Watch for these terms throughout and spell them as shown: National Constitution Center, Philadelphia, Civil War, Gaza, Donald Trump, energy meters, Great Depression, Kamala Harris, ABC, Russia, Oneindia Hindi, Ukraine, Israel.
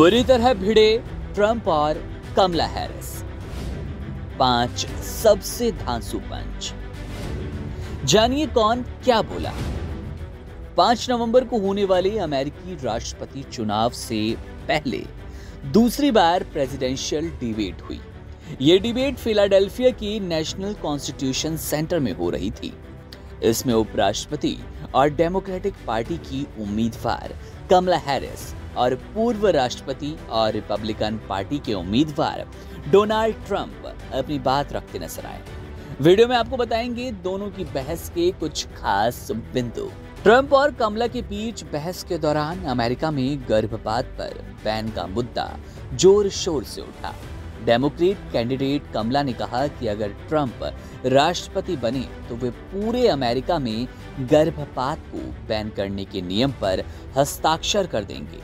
बुरी तरह भिड़े ट्रंप और कमला हैरिस। 5 सबसे धांसू पंच, जानिए कौन क्या बोला। 5 नवंबर को होने वाले अमेरिकी राष्ट्रपति चुनाव से पहले दूसरी बार प्रेसिडेंशियल डिबेट हुई। ये डिबेट फिलाडेल्फिया की नेशनल कॉन्स्टिट्यूशन सेंटर में हो रही थी। इसमें उपराष्ट्रपति और डेमोक्रेटिक पार्टी की उम्मीदवार कमला हैरिस और पूर्व राष्ट्रपति और रिपब्लिकन पार्टी के उम्मीदवार डोनाल्ड ट्रंप अपनी बात रखते नजर आए। वीडियो में आपको बताएंगे दोनों की बहस के कुछ खास बिंदु। ट्रंप और कमला के बीच बहस के दौरान अमेरिका में गर्भपात पर बैन का मुद्दा जोर शोर से उठा। डेमोक्रेट कैंडिडेट कमला ने कहा कि अगर ट्रंप राष्ट्रपति बने तो वे पूरे अमेरिका में गर्भपात को बैन करने के नियम पर हस्ताक्षर कर देंगे।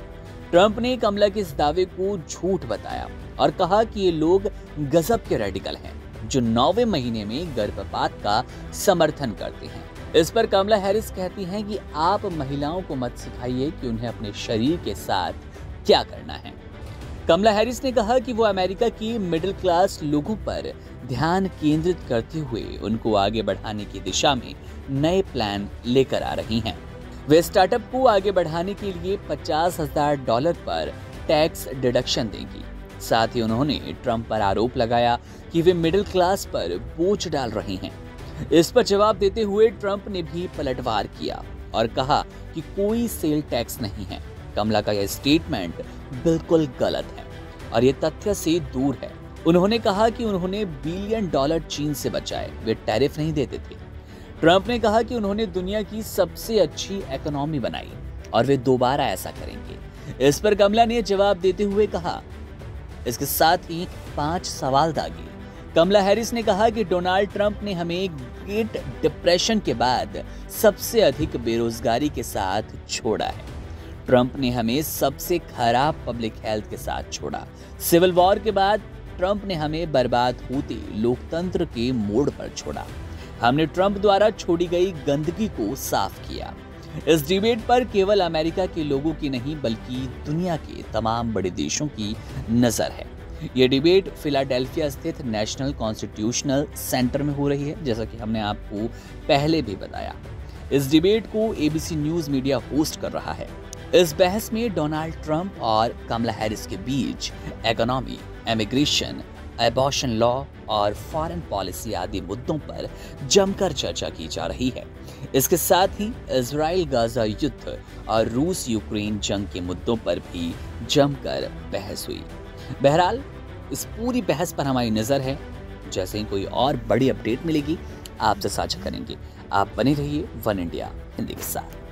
ट्रंप ने कमला के इस दावे को झूठ बताया और कहा कि ये लोग गजब के रेडिकल हैं, जो 9वें महीने में गर्भपात का समर्थन करते हैं। इस पर कमला हैरिस कहती हैं कि आप महिलाओं को मत सिखाइए कि उन्हें अपने शरीर के साथ क्या करना है। कमला हैरिस ने कहा कि वो अमेरिका की मिडिल क्लास लोगों पर ध्यान केंद्रित करते हुए उनको आगे बढ़ाने की दिशा में नए प्लान लेकर आ रही हैं। वे स्टार्टअप को आगे बढ़ाने के लिए $50,000 पर टैक्स डिडक्शन देंगी। साथ ही उन्होंने ट्रंप पर आरोप लगाया कि वे मिडिल क्लास पर बोझ डाल रहे हैं। इस पर जवाब देते हुए ट्रंप ने भी पलटवार किया और कहा कि कोई सेल टैक्स नहीं है। कमला का यह स्टेटमेंट बिल्कुल गलत है और ये तथ्य से दूर है। उन्होंने कहा कि उन्होंने $1 बिलियन चीन से बचाए, वे टैरिफ नहीं देते थे। ट्रंप ने कहा कि उन्होंने दुनिया की सबसे अच्छी इकोनॉमी बनाई और वे दोबारा ऐसा करेंगे। इस पर कमला ने जवाब देते हुए कहा, इसके साथ ही 5 सवाल दागे। कमला हैरिस ने कहा कि डोनाल्ड ट्रंप ने हमें ग्रेट डिप्रेशन के बाद सबसे अधिक बेरोजगारी के साथ छोड़ा है। ट्रंप ने हमें सबसे खराब पब्लिक हेल्थ के साथ छोड़ा। सिविल वॉर के बाद ट्रंप ने हमें बर्बाद होते लोकतंत्र के मोड़ पर छोड़ा। हमने ट्रंप द्वारा छोड़ी गई गंदगी को साफ किया। इस डिबेट पर केवल अमेरिका के लोगों की नहीं बल्कि दुनिया के तमाम बड़े देशों की नजर है। ये डिबेट फिलाडेल्फिया स्थित नेशनल कॉन्स्टिट्यूशनल सेंटर में हो रही है, जैसा कि हमने आपको पहले भी बताया। इस डिबेट को ABC न्यूज़ मीडिया होस्ट कर रहा है। इस बहस में डोनाल्ड ट्रंप और कमला हैरिस के बीच इकोनॉमी, इमिग्रेशन, एबॉर्शन लॉ और फॉरेन पॉलिसी आदि मुद्दों पर जमकर चर्चा की जा रही है। इसके साथ ही इजराइल गाजा युद्ध और रूस यूक्रेन जंग के मुद्दों पर भी जमकर बहस हुई। बहरहाल इस पूरी बहस पर हमारी नज़र है। जैसे ही कोई और बड़ी अपडेट मिलेगी आपसे साझा करेंगे। आप बने रहिए वन इंडिया हिंदी के साथ।